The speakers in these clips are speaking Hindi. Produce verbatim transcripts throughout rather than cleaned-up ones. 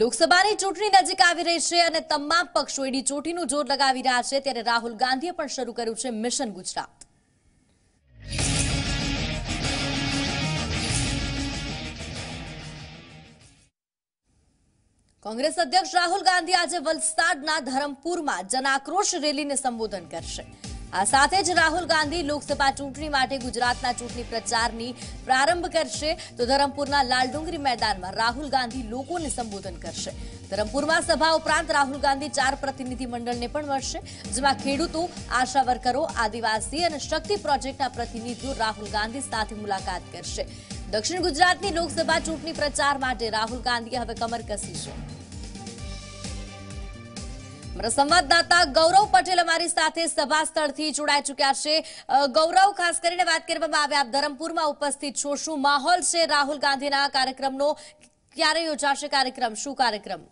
લોકસભાની ચૂંટણી નજીક આવી રહી છે અને તમામ પક્ષો એડી ચોટીનું જોર લગાવી રહ્યા છે ત્યારે રાહુલ ગાંધીએ પણ શરૂ કર્યું છે મિશન ગુજરાત। કોંગ્રેસ અધ્યક્ષ રાહુલ ગાંધી આજે વલસાડના ધરમપુરમાં જનાક્રોશ રેલીને સંબોધન કરશે। આ સાથે જ રાહુલ ગાંધી લોકસભા ચૂંટણી માટે ગુજરાતના ચૂંટણી પ્રચારની પ્રારંભ કરશે તો ધરમપુરના લાલ ડુંગરી મેદાનમાં રાહુલ ગાંધી લોકોને સંબોધન કરશે। ધરમપુરમાં સભા ઉપરાંત રાહુલ ગાંધી ચાર પ્રતિનિધિ મંડળને પણ મળશે જેમાં ખેડૂતો, આશા વર્કરો, આદિવાસી અને શક્તિ પ્રોજેક્ટના પ્રતિનિધિઓ રાહુલ ગાંધી સાથે મુલાકાત કરશે। દક્ષિણ ગુજરાતની લોકસભા ચૂંટણી પ્રચાર માટે રાહુલ ગાંધીએ હવે કમર કસી છે। અમારા સંવાદદાતા ગૌરવ પટેલ અમારી સાથે સભા સ્થળથી જોડાઈ ચૂક્યા છે। ગૌરવ, ખાસ કરીને વાત કરવામાં આવે, આપ ધરમપુરમાં ઉપસ્થિત છો, શું માહોલ છે રાહુલ ગાંધીના કાર્યક્રમનો? ક્યારે યોજાશે કાર્યક્રમ, શું કાર્યક્રમ?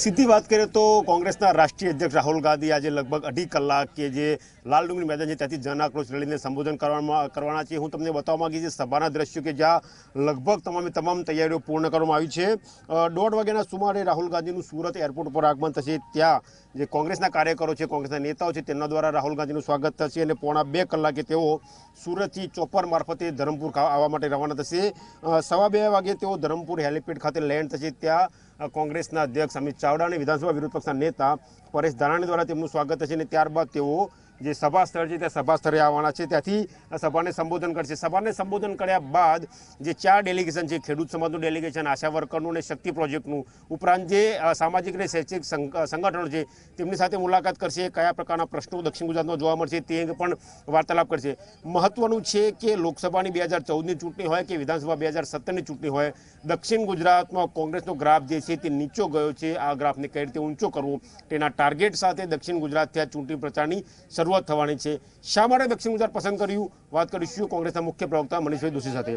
सीधी बात करें तो कांग्रेसना राष्ट्रीय अध्यक्ष राहुल गांधी आज लगभग अढ़ी कलाके जे लाल डुंगरी मैदान है त्याथी जनाक्रोश रेलीने संबोधन करवाना छे। हूँ तमने बतावा माँगी छे सभाना दृश्यों के ज्यां लगभग तमाम तमाम तैयारीओ पूर्ण करवामां आवी छे। दौड़ वाग्याना सुमारे राहुल गांधीनुं सूरत एरपोर्ट पर आगमन थशे। त्यां कांग्रेसना कार्यकरो छे, कांग्रेसना नेताओ छे तेमना द्वारा राहुल गांधीनुं स्वागत थशे अने पौणा बे कलाके तेओ सूरतथी चोपर मार्फते धरमपुर आववा माटे रवाना थशे। सवा बे वागे तेओ धरमपुर हेलीपेड खाते लैंड थशे। त्यां कांग्रेसना अध्यक्ष अमित चावड़ा ने विधानसभा विरोध पक्षना नेता परेश दानी द्वारा तेमनुं स्वागत थशे अने त्यारबाद तेओ जे सभा स्थल है त्या सभा स्थले आवाना छे। त्याथी सभा ने संबोधन करशे। सभा ने संबोधन कर्या बाद जे चार डेलिगेशन है, खेडूत समाजनुं डेलिगेशन, आशा वर्करनुं अने शक्ति प्रोजेक्टनुं, उपरांत जे सामाजिक अने शैक्षणिक संगठनों छे तेमनी साथे मुलाकात करशे। कया प्रकारना प्रश्नों दक्षिण गुजरातमां जोवा मळशे ते अंगे पण वार्तालाप करशे। महत्वनुं छे के लोकसभानी बे हज़ार चौदहनी चूंटणी होय के विधानसभा बे हज़ार सत्तरनी चूंटणी होय, दक्षिण गुजरातमां कांग्रेसनो ग्राफ जे छे ते नीचो गयो छे। आ ग्राफने कई रीते ऊंचो करवो तेना टार्गेट साथे दक्षिण गुजरातथी आ चूंटणी प्रचारनी शरू दक्षिण गुजरात पसंद करू। बात करीशू कांग्रेस मुख्य प्रवक्ता मनीष भाई दोषी साथे।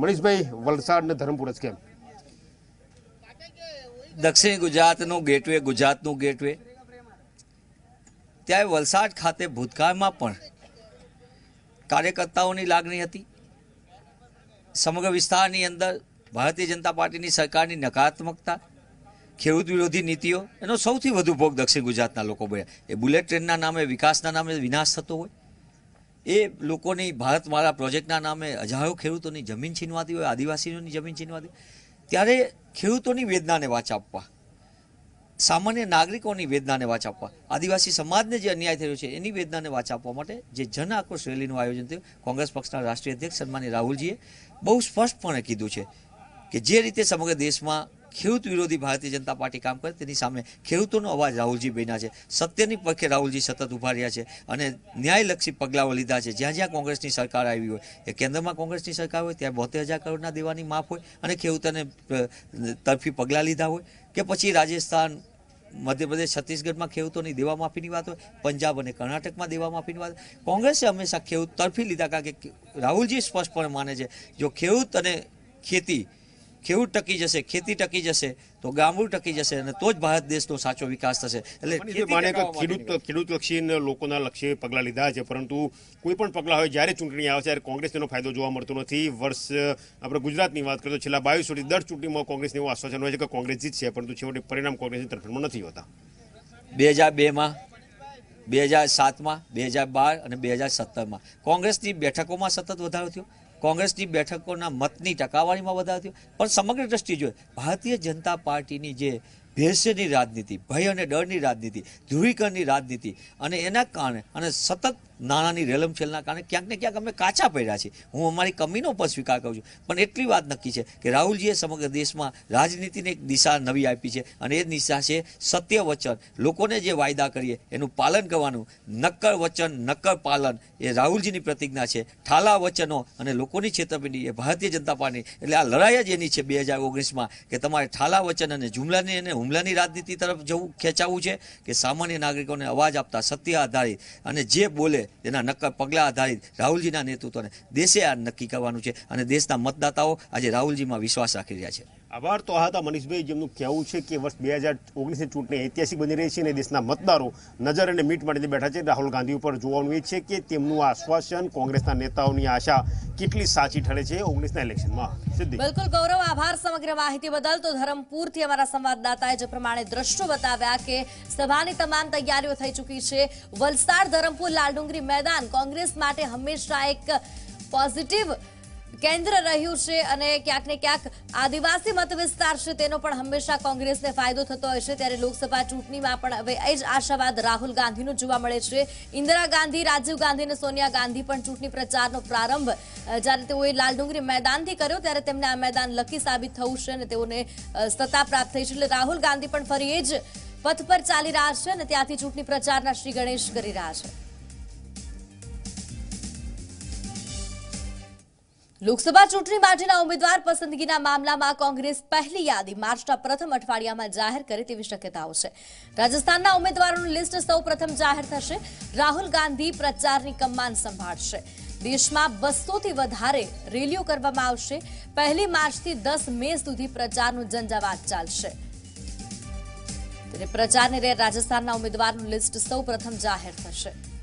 मनीष भाई, वलसाड ने धरमपुर के दक्षिण गुजरात नो गेटवे, गुजरात नो गेटवे त्यारे वलसाड खाते भूतकाल में पण कार्यकर्ताओं की लागणी हती। समग्र विस्तार नी अंदर भारतीय जनता पार्टी नी सरकार नी नकारात्मकता, खेडूत विरोधी नीतिओ एनो सौथी वधु भोग दक्षिण गुजरातना लोको बन्या। ए बुलेट ट्रेनना नामे, विकासना नामे विनाश थतो होय, ए लोकोनी भारत मारा प्रोजेक्टना नामे हजारों खेडूतोनी जमीन छीनवाती होय, आदिवासीओनी जमीन छीनवाती। त्यारे खेडूतोनी वेदनाने वाचा आपवा, सामान्य नागरिकोनी वेदनाने वाचा आपवा, आदिवासी समाजने जे अन्याय थयो छे एनी वेदनाने वाचा आपवा माटे जे जन आक्रोश रेलीनुं आयोजन थयुं। कांग्रेस पक्षना राष्ट्रीय अध्यक्ष सन्माननीय राहुलजीए बहु स्पष्टपणे कीधुं छे के जे रीते समग्र देशमां ખેડૂત વિરોધી ભારતીય જનતા પાર્ટી કામ કરે તેની સામે ખેડૂતોનો અવાજ રાહુલજી બન્યા છે। સત્યની પક્ષે રાહુલજી સતત ઉભા રહ્યા છે અને ન્યાયલક્ષી પગલાઓ લીધા છે। જ્યાં જ્યાં કોંગ્રેસની સરકાર આવી હોય, એ કેન્દ્રમાં કોંગ્રેસની સરકાર હોય ત્યારે બોતેર હજાર કરોડના દેવાની માફ હોય અને ખેડૂતોને તરફી પગલાં લીધા હોય, કે પછી રાજસ્થાન, મધ્યપ્રદેશ, છત્તીસગઢમાં ખેડૂતોની દેવા માફીની વાત હોય, પંજાબ અને કર્ણાટકમાં દેવા માફીની વાત હોય। કોંગ્રેસે હંમેશા ખેડૂત તરફી લીધા કારણ કે રાહુલજી સ્પષ્ટપણે માને છે જો ખેડૂત અને ખેતી ખેડૂત ટકી જશે, ખેતી ટકી જશે તો ગામડું ટકી જશે અને તો જ ભારત દેશનો સાચો વિકાસ થશે। એટલે ખેડૂત ખેડૂત લક્ષી લોકોના લક્ષ્ય પગલાં લીધા છે, પરંતુ કોઈ પણ પગલાં હોય જ્યારે ચૂંટણી આવે ત્યારે કોંગ્રેસનો ફાયદો જોવા મળતો નથી। વર્ષ આપણે ગુજરાતની વાત કરીએ તો છેલ્લા બાવીસ વર્ષથી દર ચૂંટણીમાં કોંગ્રેસને એવું આશ્વાસન હોય છે કે કોંગ્રેસ જીતશે, પરંતુ છેવટે પરિણામ કોંગ્રેસની તરફેણમાં નથી હોતા। બે હજાર બેમાં, બે હજાર સાતમાં, બે હજાર બાર અને બે હજાર સત્તરમાં કોંગ્રેસની બેઠકોમાં સતત વધારો થયો, कांग्रेसनी बैठकों मतनी टकावारी में वधारो थयो, पर समग्र दृष्टि जो भारतीय जनता पार्टी नी जे भेषनी राजनीति, भय और डर की राजनीति, ध्रुवीकरण की राजनीति और एना कारण अने सतत नाणानी रेलमछेलना कारण क्या क्या अमे काचा पड्या छे। हूँ अमारी कमीनों पर स्वीकार करूँ छूं, पण एटली वात नक्की छे कि राहुलजीए समग्र देश में राजनीति ने एक दिशा नवी आपी छे अने ए दिशा छे सत्य वचन, लोकोने जे वायदा करीए एनुं पालन करवानुं। नक्कर वचन, नक्कर पालन ए राहुलजीनी प्रतिज्ञा छे। ठाला वचनों अने लोकोनी छेतरपिंडी ए भारतीय जनता पार्टी एटले आ लड़ाई ज एनी छे बे हज़ार ओगणीस में कि तमारे ठाला वचन अने जुमलानी अने હુમલાની રાજનીતિ તરફ જવું ખેંચાવું છે કે સામાન્ય નાગરિકોને અવાજ આપતા સત્ય આધારિત અને જે બોલે તેના નક્કર પગલાં આધારિત રાહુલજીના નેતૃત્વને દેશે આ નક્કી કરવાનું છે અને દેશના મતદાતાઓ આજે રાહુલજીમાં વિશ્વાસ રાખી રહ્યા છે। आभार। तो आता मनीषभाई जमनु कहूँ है कि वर्ष बे हज़ार ओगनीस चूंटणी ऐतिहासिक बनी रही है। देश मतदारों नजर और मीट माटे बैठा है राहुल गांधी पर जुवानुं छे कि तेमनुं आश्वासन कांग्रेस नेताओं की आशा केटली साची ठरे है ओगनीस इलेक्शन में। सिद्धि बिल्कुल गौरव, आभार समग्र माहिती बदल। तो धरमपुर थी अमारा संवाददाताए जे प्रमाणे दृश्यो बताव्या के सभानी तमाम तैयारीओ थई चूकी है। वलसाड धरमपुर लाल डुंगरी मैदान कांग्रेस माटे हमेशा एक पॉजिटिव केंद्र रह्यु छे अने क्यांक ने क्यांक आदिवासी मत विस्तार छे तेनो पण हमेशा कांग्रेस ने फायदो थतो हशे। त्यारे लोकसभा चूंटणी में पण हवे ए ज आशावाद राहुल गांधी नो जोवा मळे छे। इंदिरा गांधी, राजीव गांधी ने सोनिया गांधी पण चूंटणी प्रचार नो प्रारंभ ज्यारे तेओए लाल डुंगरी मैदान थी कर्यो त्यारे तेमने आ मैदान लकी साबित थयुं छे अने तेओने सत्ता प्राप्त थई छे। एटले राहुल गांधी पण फरी ए ज पथ पर चाली रह्या छे अने त्यांथी चूंटणी प्रचारना श्री गणेश करी रह्या छे। लोकसभा चूंटणी माटेना उम्मीदवार पसंदगीना मामलामां कांग्रेस पहली यादी मार्चना प्रथम अठवाडियामां जाहिर करे तेवी शक्यताओ छे। राजस्थानना उम्मीदवारोनुं लिस्ट सौप्रथम जाहिर थशे। राहुल गांधी प्रचारनी कमान संभाळशे। देशमां बस्सो थी वधारे रेलीओ करवामां आवशे। पहली मार्चथी दस मे सुधी प्रचारनो झंझावात चालशे। त्यारे प्रचारने राजस्थानना उम्मीदवारोनुं लिस्ट सौप्रथम जाहिर थशे।